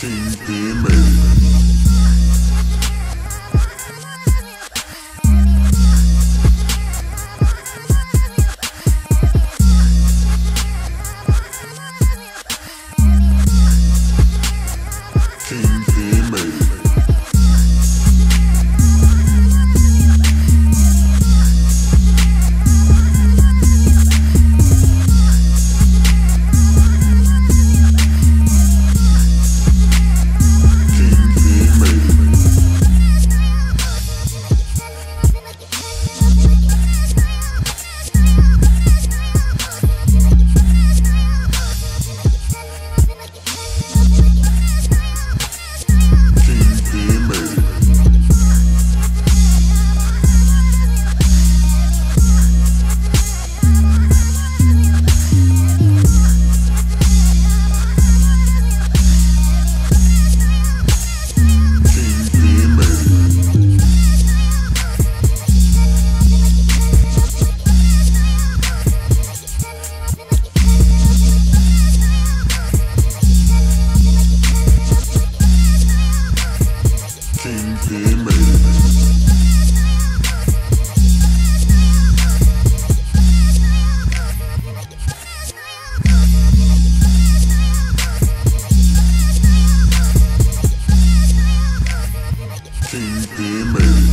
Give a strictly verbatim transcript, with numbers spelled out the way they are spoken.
Keep him in.